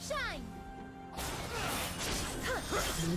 Shine! Blue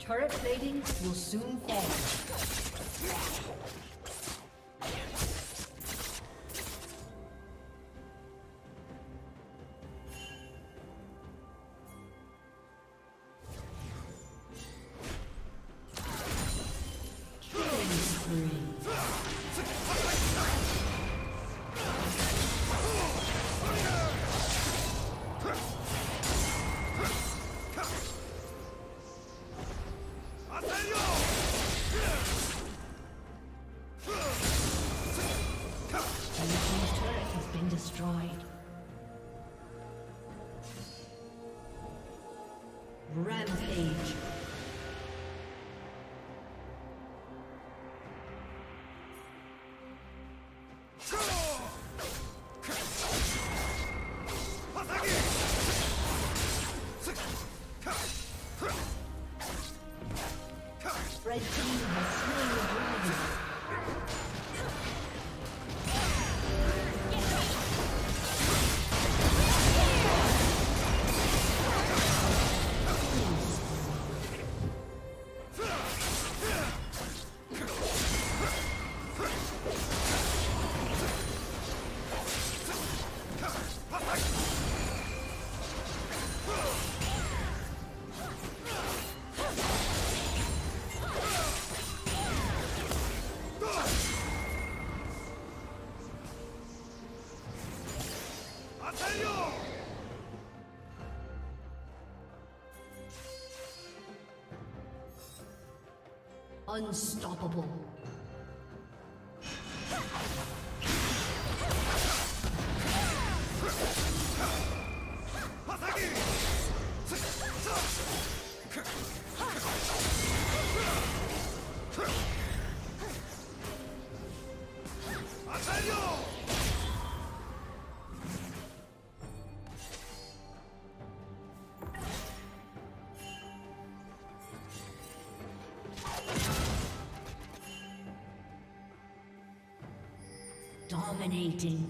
Turret plating will soon fall. Unstoppable. Dominating.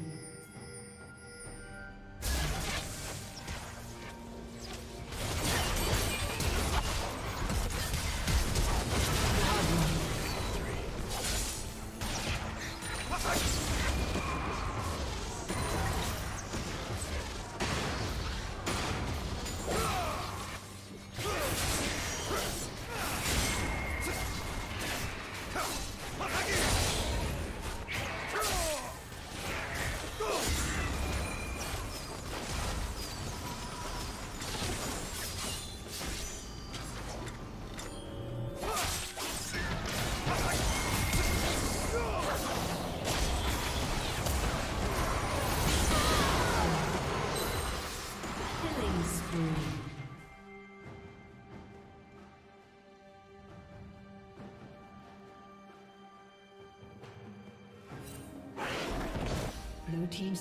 Blue team's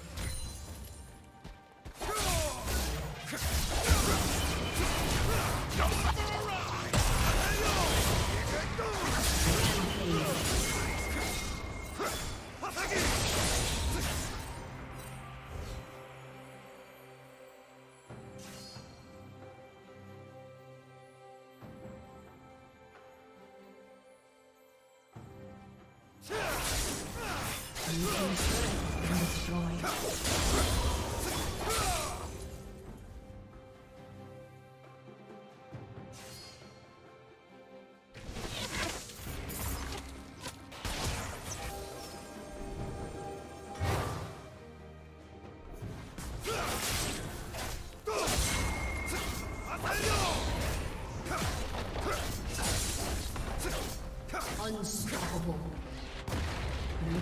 Unstoppable. Blue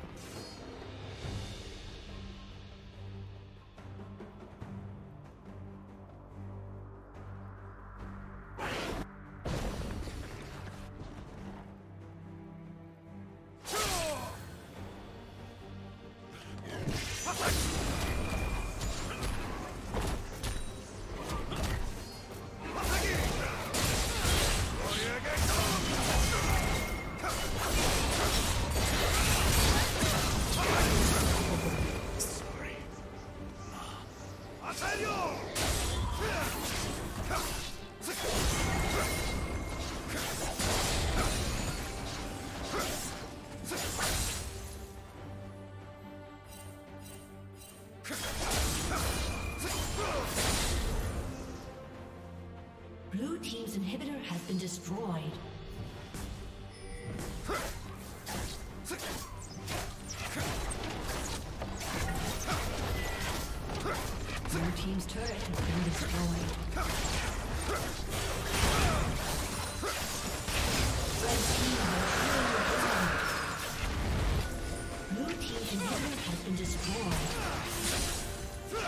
Blue team's inhibitor has been destroyed. Blue team's turret has been destroyed. Red team has been destroyed. Blue team's inhibitor has been destroyed. Godlike.